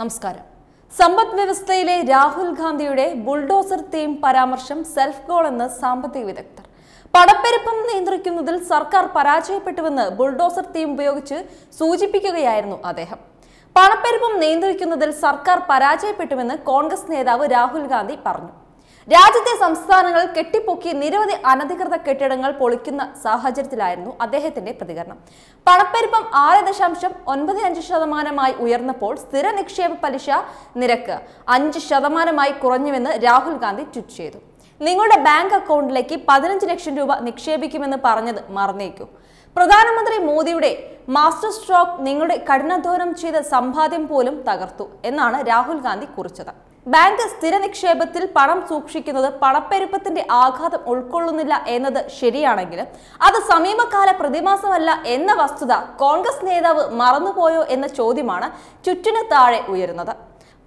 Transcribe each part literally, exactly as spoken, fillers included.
നമസ്കാരം. സമ്പദ് വ്യവസ്ഥയിലെ രാഹുൽ ഗാന്ധിയുടെ ബുൾഡോസർ തീം പരാമർശം സെൽഫ് ഗോൾ എന്ന് സാമ്പത്തിക വിദഗ്ധർ. പണപ്പെരുപ്പം നിയന്ത്രിക്കുന്നതിൽ സർക്കാർ പരാജയപ്പെട്ടുവെന്ന് ബുൾഡോസർ തീം ഉപയോഗിച്ച് സൂചിപ്പിക്കുകയായിരുന്നു അദ്ദേഹം. പണപ്പെരുപ്പം നിയന്ത്രിക്കുന്നതിൽ സർക്കാർ പരാജയപ്പെട്ടുവെന്ന് കോൺഗ്രസ് നേതാവ് രാഹുൽ ഗാന്ധി പറഞ്ഞു. രാജ്യത്തെ സംസ്ഥാനങ്ങൾ കെട്ടിപ്പൊക്കി നിരവധി അനധികൃത കെട്ടിടങ്ങൾ പൊളിക്കുന്ന സാഹചര്യത്തിലായിരുന്നു അദ്ദേഹത്തിന്റെ പ്രതികരണം. പണപ്പെരുപ്പം ആറ് ദശാംശം ഒൻപത് അഞ്ച് ശതമാനമായി ഉയർന്നപ്പോൾ സ്ഥിര നിക്ഷേപ പലിശ നിരക്ക് അഞ്ച് ശതമാനമായി കുറഞ്ഞുവെന്ന് രാഹുൽ ഗാന്ധി ട്വീറ്റ് ചെയ്തു. നിങ്ങളുടെ ബാങ്ക് അക്കൗണ്ടിലേക്ക് പതിനഞ്ച് ലക്ഷം രൂപ നിക്ഷേപിക്കുമെന്ന് പറഞ്ഞത് മറന്നേക്കൂ. പ്രധാനമന്ത്രി മോദിയുടെ മാസ്റ്റർ സ്ട്രോക്ക് നിങ്ങളുടെ കഠിനാധ്വാനം ചെയ്ത സമ്പാദ്യം പോലും തകർത്തു എന്നാണ് രാഹുൽ ഗാന്ധി കുറിച്ചത്. ബാങ്ക് സ്ഥിര നിക്ഷേപത്തിൽ പണം സൂക്ഷിക്കുന്നത് പണപ്പെരുപ്പത്തിന്റെ ആഘാതം ഉൾക്കൊള്ളുന്നില്ല എന്നത് ശരിയാണെങ്കിലും അത് സമീപകാല പ്രതിമാസമല്ല എന്ന വസ്തുത കോൺഗ്രസ് നേതാവ് മറന്നുപോയോ എന്ന ചോദ്യമാണ് ട്വിറ്റിന് താഴെ ഉയരുന്നത്.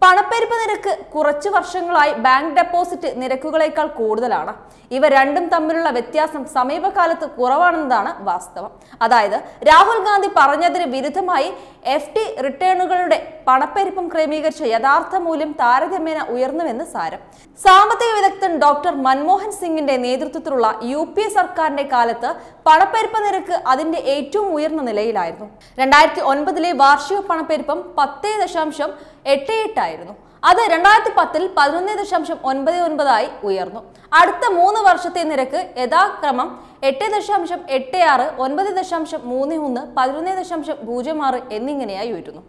പണപ്പെരുപ്പ നിരക്ക് കുറച്ചു വർഷങ്ങളായി ബാങ്ക് ഡെപ്പോസിറ്റ് നിരക്കുകളേക്കാൾ കൂടുതലാണ്. ഇവ രണ്ടും തമ്മിലുള്ള വ്യത്യാസം സമീപകാലത്ത് കുറവാണെന്നതാണ് വാസ്തവം. അതായത് രാഹുൽ ഗാന്ധി പറഞ്ഞതിന് വിരുദ്ധമായി എഫ് ടി റിട്ടേണുകളുടെ പണപ്പെരുപ്പം ക്രമീകരിച്ച യഥാർത്ഥ മൂല്യം താരതമ്യേന ഉയർന്നുവെന്ന് സാരം. സാമ്പത്തിക വിദഗ്ധൻ ഡോക്ടർ മൻമോഹൻ സിംഗിന്റെ നേതൃത്വത്തിലുള്ള യു പി എ സർക്കാരിന്റെ കാലത്ത് പണപ്പെരുപ്പ നിരക്ക് അതിന്റെ ഏറ്റവും ഉയർന്ന നിലയിലായിരുന്നു. രണ്ടായിരത്തി ഒൻപതിലെ വാർഷിക പണപ്പെരുപ്പം പത്തേ ദശാംശം എട്ട് എട്ടായിരുന്നു. അത് രണ്ടായിരത്തി പത്തിൽ പതിനൊന്ന് ദശാംശം ഒൻപത് ഒൻപതായി ഉയർന്നു. അടുത്ത മൂന്ന് വർഷത്തെ നിരക്ക് യഥാക്രമം എട്ട് ദശാംശം എട്ട് ആറ്, ഒൻപത് ദശാംശം മൂന്ന് ഒന്ന്, പതിനൊന്ന് ദശാംശം പൂജ്യം ആറ് എന്നിങ്ങനെയായി ഉയരുന്നു.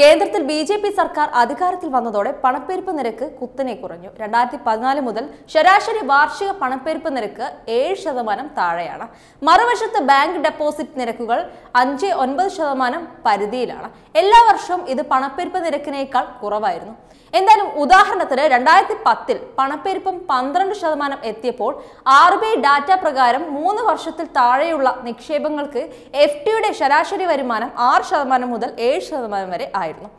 കേന്ദ്രത്തിൽ ബി ജെ പി സർക്കാർ അധികാരത്തിൽ വന്നതോടെ പണപ്പെരുപ്പ് നിരക്ക് കുത്തനെ കുറഞ്ഞു. രണ്ടായിരത്തി പതിനാല് മുതൽ ശരാശരി വാർഷിക പണപ്പെരുപ്പ് നിരക്ക് ഏഴ് ശതമാനം താഴെയാണ്. മറുവശത്ത് ബാങ്ക് ഡെപ്പോസിറ്റ് നിരക്കുകൾ അഞ്ച് ഒൻപത് ശതമാനം പരിധിയിലാണ്. എല്ലാ വർഷവും ഇത് പണപ്പെരുപ്പ് നിരക്കിനേക്കാൾ കുറവായിരുന്നു. എന്തായാലും ഉദാഹരണത്തിന് രണ്ടായിരത്തി പത്തിൽ പണപ്പെരുപ്പം പന്ത്രണ്ട് ശതമാനം എത്തിയപ്പോൾ ആർ ബി ഐ ഡാറ്റ പ്രകാരം മൂന്ന് വർഷത്തിൽ താഴെയുള്ള നിക്ഷേപങ്ങൾക്ക് എഫ് ടിയുടെ ശരാശരി വരുമാനം ആറ് ശതമാനം മുതൽ ഏഴ് ശതമാനം വരെ ആയിരുന്നു.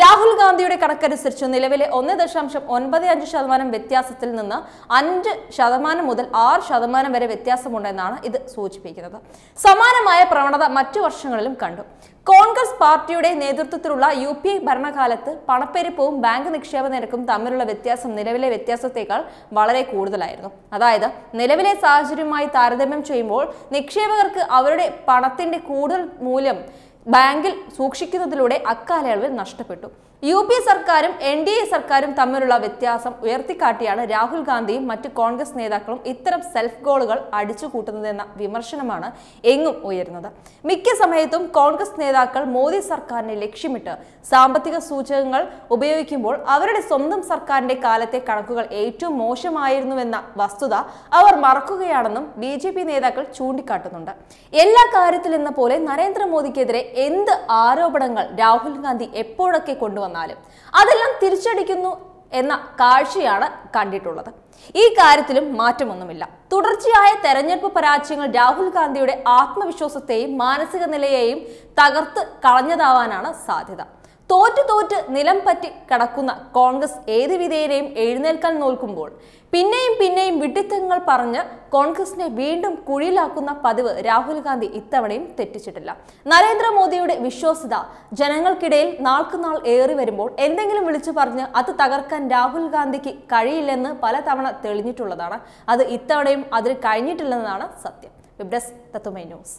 രാഹുൽ ഗാന്ധിയുടെ കണക്കനുസരിച്ച് നിലവിലെ ഒന്ന് ദശാംശം ഒൻപത് അഞ്ച് ശതമാനം വ്യത്യാസത്തിൽ നിന്ന് അഞ്ച് ശതമാനം മുതൽ ആറ് ശതമാനം വരെ വ്യത്യാസമുണ്ടെന്നാണ് ഇത് സൂചിപ്പിക്കുന്നത്. സമാനമായ പ്രവണത മറ്റു വർഷങ്ങളിലും കണ്ടു. കോൺഗ്രസ് പാർട്ടിയുടെ നേതൃത്വത്തിലുള്ള യു പി എ ഭരണകാലത്ത് പണപ്പെരുപ്പവും ബാങ്ക് നിക്ഷേപ നിരക്കും തമ്മിലുള്ള വ്യത്യാസം നിലവിലെ വ്യത്യാസത്തേക്കാൾ വളരെ കൂടുതലായിരുന്നു. അതായത് നിലവിലെ സാഹചര്യവുമായി താരതമ്യം ചെയ്യുമ്പോൾ നിക്ഷേപകർക്ക് അവരുടെ പണത്തിന്റെ കൂടുതൽ മൂല്യം ബാങ്കിൽ സൂക്ഷിക്കുന്നതിലൂടെ അക്കാലയളവിൽ നഷ്ടപ്പെട്ടു. യു പി എ സർക്കാരും എൻ ഡി എ സർക്കാരും തമ്മിലുള്ള വ്യത്യാസം ഉയർത്തിക്കാട്ടിയാണ് രാഹുൽ ഗാന്ധിയും മറ്റ് കോൺഗ്രസ് നേതാക്കളും ഇത്തരം സെൽഫ് ഗോളുകൾ അടിച്ചുകൂട്ടുന്നതെന്ന വിമർശനമാണ് എങ്ങും ഉയരുന്നത്. മിക്ക സമയത്തും കോൺഗ്രസ് നേതാക്കൾ മോദി സർക്കാരിനെ ലക്ഷ്യമിട്ട് സാമ്പത്തിക സൂചകങ്ങൾ ഉപയോഗിക്കുമ്പോൾ അവരുടെ സ്വന്തം സർക്കാരിന്റെ കാലത്തെ കണക്കുകൾ ഏറ്റവും മോശമായിരുന്നുവെന്ന വസ്തുത അവർ മറക്കുകയാണെന്നും ബി ജെ പി നേതാക്കൾ ചൂണ്ടിക്കാട്ടുന്നുണ്ട്. എല്ലാ കാര്യത്തിലെന്ന പോലെ നരേന്ദ്രമോദിക്കെതിരെ എന്ത് ആരോപണങ്ങൾ രാഹുൽ ഗാന്ധി എപ്പോഴൊക്കെ കൊണ്ടുവന്നു വന്നാലും അതെല്ലാം തിരിച്ചടിക്കുന്നു എന്ന കാഴ്ചയാണ് കണ്ടിട്ടുള്ളത്. ഈ കാര്യത്തിലും മാറ്റമൊന്നുമില്ല. തുടർച്ചയായ തെരഞ്ഞെടുപ്പ് പരാജയങ്ങൾ രാഹുൽ ഗാന്ധിയുടെ ആത്മവിശ്വാസത്തെയും മാനസിക നിലയെയും തകർത്ത് കളഞ്ഞതാവാനാണ് സാധ്യത. തോറ്റു തോറ്റ് നിലം പറ്റി കിടക്കുന്ന കോൺഗ്രസ് ഏത് വിധേയരെയും എഴുന്നേൽക്കാൻ നോൽക്കുമ്പോൾ പിന്നെയും പിന്നെയും വിഡ്ഢിത്തങ്ങൾ പറഞ്ഞ് കോൺഗ്രസിനെ വീണ്ടും കുഴിയിലാക്കുന്ന പതിവ് രാഹുൽ ഗാന്ധി ഇത്തവണയും തെറ്റിച്ചിട്ടില്ല. നരേന്ദ്രമോദിയുടെ വിശ്വാസ്യത ജനങ്ങൾക്കിടയിൽ നാൾക്കുനാൾ ഏറി വരുമ്പോൾ എന്തെങ്കിലും വിളിച്ചു പറഞ്ഞ് അത് തകർക്കാൻ രാഹുൽ ഗാന്ധിക്ക് കഴിയില്ലെന്ന് പലതവണ തെളിഞ്ഞിട്ടുള്ളതാണ്. അത് ഇത്തവണയും അതിന് കഴിഞ്ഞിട്ടില്ലെന്നതാണ് സത്യം. വെബ് ഡെസ്ക് തത്തുമൈ ന്യൂസ്.